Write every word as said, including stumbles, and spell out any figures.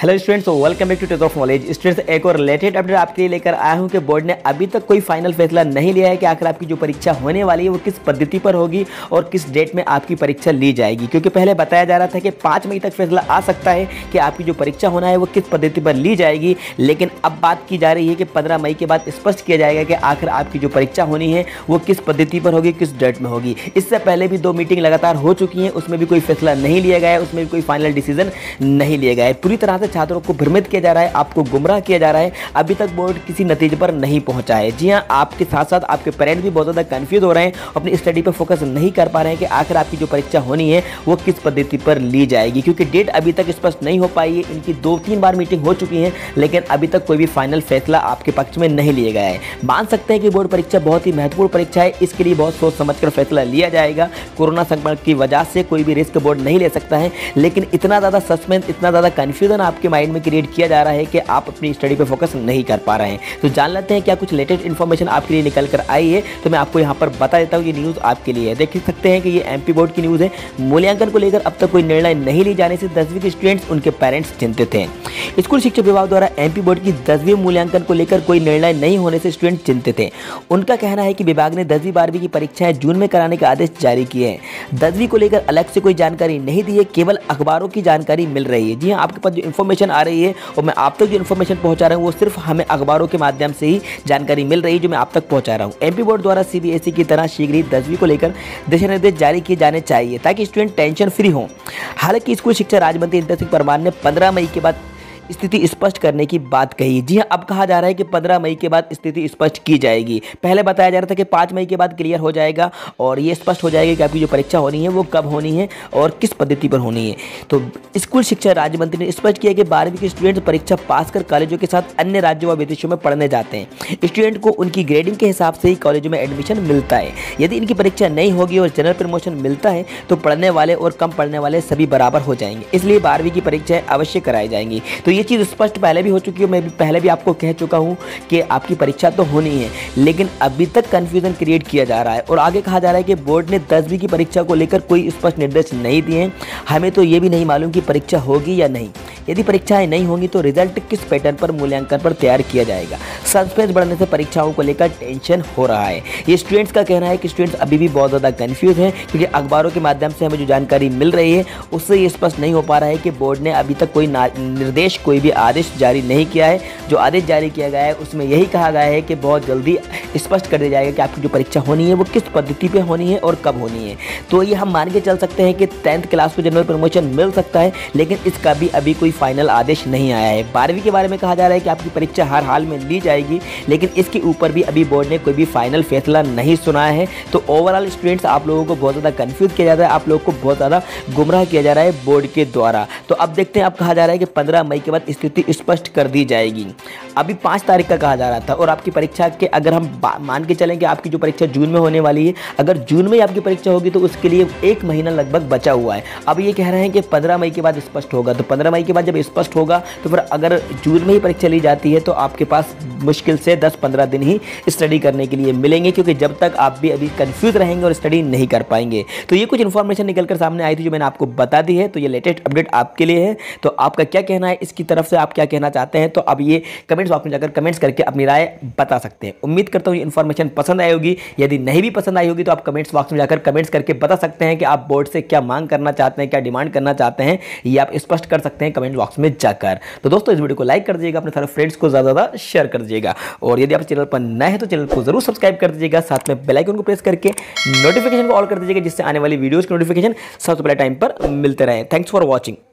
Hello students, welcome back to treasure of knowledge. Students, एक और latest update आपके लिए लेकर आया हूं कि बोर्ड ने अभी तक कोई फाइनल फैसला नहीं लिया है कि आखिर आपकी जो परीक्षा होने वाली है वो किस पद्धति पर होगी और किस डेट में आपकी परीक्षा ली जाएगी, क्योंकि पहले बताया जा रहा था कि पाँच मई तक फैसला आ सकता है कि आपकी जो परीक्षा होना है वो किस पद्धति पर ली जाएगी। लेकिन अब बात की जा रही है कि पंद्रह मई के बाद स्पष्ट किया जाएगा कि आखिर आपकी जो परीक्षा होनी है वो किस पद्धति पर होगी, किस डेट में होगी। इससे पहले भी दो मीटिंग लगातार हो चुकी हैं, उसमें भी कोई फैसला नहीं लिया गया है, उसमें भी कोई फाइनल डिसीजन नहीं लिया गया है। पूरी तरह से छात्रों को भ्रमित किया जा रहा है, आपको गुमराह किया जा रहा है। अभी तक बोर्ड किसी नतीजे पर नहीं पहुंचा है। जी हां, आपके साथ साथ आपके पेरेंट्स भी बहुत ज़्यादा कंफ्यूज हो रहे हैं, अपनी स्टडी पर फोकस नहीं कर पा रहे हैं कि आखिर आपकी जो परीक्षा होनी है वो किस पद्धति पर ली जाएगी, क्योंकि डेट अभी तक स्पष्ट नहीं हो पाई है। इनकी दो तीन बार मीटिंग हो चुकी है, लेकिन अभी तक कोई भी फाइनल फैसला आपके पक्ष में नहीं लिया गया है। मान सकते हैं कि बोर्ड परीक्षा बहुत ही महत्वपूर्ण परीक्षा है, इसके लिए बहुत सोच समझ कर फैसला लिया जाएगा। कोरोना संक्रमण की वजह से कोई भी रिस्क बोर्ड नहीं ले सकता है, लेकिन इतना ज़्यादा सस्पेंस, इतना ज़्यादा कन्फ्यूजन आपके माइंड में क्रिएट किया जा रहा है कि आप अपनी स्टडी पे फोकस नहीं कर पा रहे हैं। तो जान लेते हैं क्या कुछ लेटेस्ट इन्फॉर्मेशन आपके लिए निकल कर आई है। तो मैं आपको यहाँ पर बता देता हूँ, ये न्यूज़ आपके लिए है। देख सकते हैं कि ये एमपी बोर्ड की न्यूज़ है। मूल्यांकन को लेकर अब तक कोई निर्णय नहीं लिए जाने से दसवीं के स्टूडेंट्स, उनके पेरेंट्स चिंतित हैं। स्कूल शिक्षा विभाग द्वारा एमपी बोर्ड की दसवीं मूल्यांकन को लेकर कोई निर्णय नहीं होने से स्टूडेंट चिंतित हैं। उनका कहना है कि विभाग ने दसवीं बारहवीं की परीक्षाएं जून में कराने के आदेश जारी किए हैं। दसवीं को लेकर अलग से कोई जानकारी नहीं दी है, केवल अखबारों की जानकारी मिल रही है। जी हाँ, आपके पास जो इन्फॉर्मेशन आ रही है और मैं आप तक जो इन्फॉर्मेशन पहुंचा रहा हूँ वो सिर्फ हमें अखबारों के माध्यम से ही जानकारी मिल रही है जो मैं आप तक पहुंचा रहा हूँ। एमपी बोर्ड द्वारा सीबीएसई की तरह शीघ्र ही दसवीं को लेकर दिशा निर्देश जारी किए जाने चाहिए ताकि स्टूडेंट टेंशन फ्री हों। हालांकि स्कूल शिक्षा राज्य मंत्री इंद्र सिंह परमार ने पंद्रह मई के बाद स्थिति स्पष्ट करने की बात कही। जी हाँ, अब कहा जा रहा है कि पंद्रह मई के बाद स्थिति स्पष्ट की जाएगी। पहले बताया जा रहा था कि पाँच मई के बाद क्लियर हो जाएगा और ये स्पष्ट हो जाएगा कि आपकी जो परीक्षा होनी है वो कब होनी है और किस पद्धति पर होनी है। तो स्कूल शिक्षा राज्य मंत्री ने स्पष्ट किया कि बारहवीं के स्टूडेंट परीक्षा पास कर कॉलेजों के साथ अन्य राज्यों व विदेशों में पढ़ने जाते हैं। स्टूडेंट को उनकी ग्रेडिंग के हिसाब से ही कॉलेजों में एडमिशन मिलता है। यदि इनकी परीक्षा नहीं होगी और जनरल प्रमोशन मिलता है तो पढ़ने वाले और कम पढ़ने वाले सभी बराबर हो जाएंगे, इसलिए बारहवीं की परीक्षाएँ अवश्य कराई जाएंगी। तो ये चीज़ स्पष्ट पहले भी हो चुकी है। मैं भी पहले भी आपको कह चुका हूँ कि आपकी परीक्षा तो होनी है, लेकिन अभी तक कन्फ्यूजन क्रिएट किया जा रहा है। और आगे कहा जा रहा है कि बोर्ड ने दसवीं की परीक्षा को लेकर कोई स्पष्ट निर्देश नहीं दिए हैं। हमें तो ये भी नहीं मालूम कि परीक्षा होगी या नहीं। यदि परीक्षाएं नहीं होंगी तो रिजल्ट किस पैटर्न पर, मूल्यांकन पर तैयार किया जाएगा। सस्पेंस बढ़ने से परीक्षाओं को लेकर टेंशन हो रहा है, ये स्टूडेंट्स का कहना है कि स्टूडेंट्स अभी भी बहुत ज़्यादा कन्फ्यूज हैं, क्योंकि अखबारों के माध्यम से हमें जो जानकारी मिल रही है उससे ये स्पष्ट नहीं हो पा रहा है कि बोर्ड ने अभी तक कोई निर्देश, कोई भी आदेश जारी नहीं किया है। जो आदेश जारी किया गया है उसमें यही कहा गया है कि बहुत जल्दी स्पष्ट कर दिया जाएगा कि आपकी जो परीक्षा होनी है वो किस पद्धति पे होनी है और कब होनी है। तो ये हम मान के चल सकते हैं कि टेंथ क्लास को जनरल प्रमोशन मिल सकता है, लेकिन इसका भी अभी कोई फाइनल आदेश नहीं आया है। बारहवीं के बारे में कहा जा रहा है कि आपकी परीक्षा हर हाल में ली जाएगी, लेकिन इसके ऊपर भी अभी बोर्ड ने कोई भी फाइनल फैसला नहीं सुनाया है। तो ओवरऑल स्टूडेंट्स, आप लोगों को बहुत ज़्यादा कन्फ्यूज किया जा रहा है, आप लोगों को बहुत ज़्यादा गुमराह किया जा रहा है बोर्ड के द्वारा। तो अब देखते हैं, अब कहा जा रहा है कि पंद्रह मई के बाद स्थिति स्पष्ट कर दी जाएगी। अभी पाँच तारीख का कहा जा रहा था। और आपकी परीक्षा के अगर हम मान के चलें कि आपकी जो परीक्षा जून में होने वाली है, अगर जून में ही आपकी परीक्षा होगी तो उसके लिए एक महीना लगभग बचा हुआ है। अब ये कह रहे हैं कि पंद्रह मई के बाद स्पष्ट होगा। तो पंद्रह मई के बाद जब स्पष्ट होगा तो फिर अगर जून में ही परीक्षा ली जाती है तो आपके पास मुश्किल से दस पंद्रह दिन ही स्टडी करने के लिए मिलेंगे, क्योंकि जब तक आप भी अभी कन्फ्यूज रहेंगे और स्टडी नहीं कर पाएंगे। तो ये कुछ इन्फॉर्मेशन निकल कर सामने आई थी जो मैंने आपको बता दी है। तो ये लेटेस्ट अपडेट आपके लिए है। तो आपका क्या कहना है, इसकी तरफ से आप क्या कहना चाहते हैं, तो अब ये कमेंट्स बॉक्स में जाकर कमेंट्स करके अपनी राय बता सकते हैं। उम्मीद करता हूँ ये इन्फॉर्मेशन पसंद आई होगी। यदि नहीं भी पसंद आई होगी तो आप कमेंट्स बॉक्स में जाकर कमेंट्स करके बता सकते हैं कि आप बोर्ड से क्या मांग करना चाहते हैं, क्या डिमांड करना चाहते हैं, ये आप स्पष्ट कर सकते हैं कमेंट बॉक्स में जाकर। तो दोस्तों, इस वीडियो को लाइक कर दीजिएगा, अपने सारे फ्रेंड्स को ज़्यादा ज़्यादा शेयर कर दीजिएगा, और यदि आप चैनल पर नए हैं तो चैनल को जरूर सब्सक्राइब कर दीजिएगा। साथ में बेल आइकन को प्रेस करके नोटिफिकेशन को ऑल कर दीजिएगा, जिससे आने वाली वीडियोज़ की नोटिफिकेशन सबसे पहले टाइम पर मिलते रहे। Thanks for watching.